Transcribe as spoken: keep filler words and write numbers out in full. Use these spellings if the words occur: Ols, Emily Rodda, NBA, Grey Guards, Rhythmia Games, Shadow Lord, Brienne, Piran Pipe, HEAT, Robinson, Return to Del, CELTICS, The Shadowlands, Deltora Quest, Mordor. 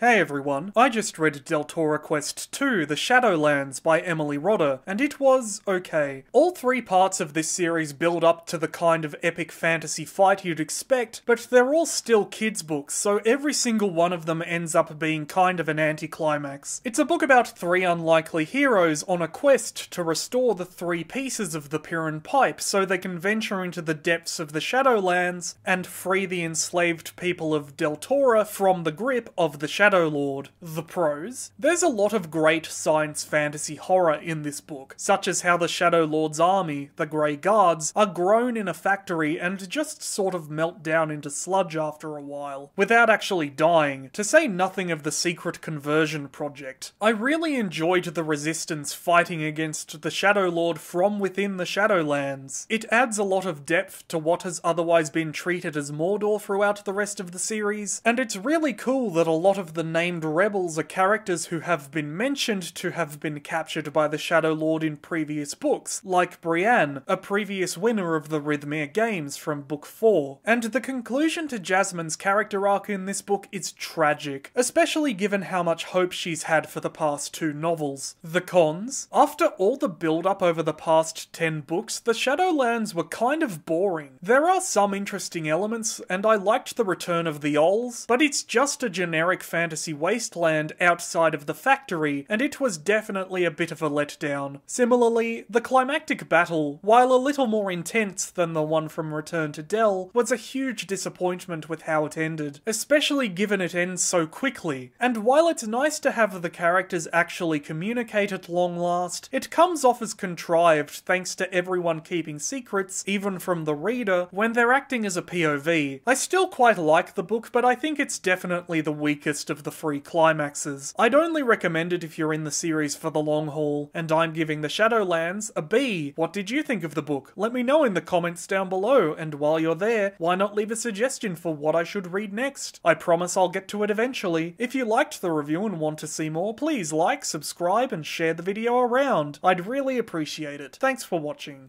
Hey everyone, I just read Deltora Quest two, The Shadowlands by Emily Rodda, and it was okay. All three parts of this series build up to the kind of epic fantasy fight you'd expect, but they're all still kids' books, so every single one of them ends up being kind of an anticlimax. It's a book about three unlikely heroes on a quest to restore the three pieces of the Piran Pipe so they can venture into the depths of the Shadowlands and free the enslaved people of Deltora from the grip of the Shadow Lord. The pros. There's a lot of great science fantasy horror in this book, such as how the Shadow Lord's army, the Grey Guards, are grown in a factory and just sort of melt down into sludge after a while, without actually dying, to say nothing of the secret conversion project. I really enjoyed the Resistance fighting against the Shadow Lord from within the Shadowlands. It adds a lot of depth to what has otherwise been treated as Mordor throughout the rest of the series, and it's really cool that a lot of the The named rebels are characters who have been mentioned to have been captured by the Shadow Lord in previous books, like Brienne, a previous winner of the Rhythmia Games from book four. And the conclusion to Jasmine's character arc in this book is tragic, especially given how much hope she's had for the past two novels. The cons. After all the build-up over the past ten books, the Shadowlands were kind of boring. There are some interesting elements, and I liked the return of the Ols, but it's just a generic fantasy fantasy wasteland outside of the factory, and it was definitely a bit of a letdown. Similarly, the climactic battle, while a little more intense than the one from Return to Del, was a huge disappointment with how it ended, especially given it ends so quickly. And while it's nice to have the characters actually communicate at long last, it comes off as contrived thanks to everyone keeping secrets, even from the reader, when they're acting as a P O V. I still quite like the book, but I think it's definitely the weakest of of the three climaxes. I'd only recommend it if you're in the series for the long haul, and I'm giving The Shadowlands a B. What did you think of the book? Let me know in the comments down below, and while you're there, why not leave a suggestion for what I should read next? I promise I'll get to it eventually. If you liked the review and want to see more, please like, subscribe, and share the video around. I'd really appreciate it. Thanks for watching.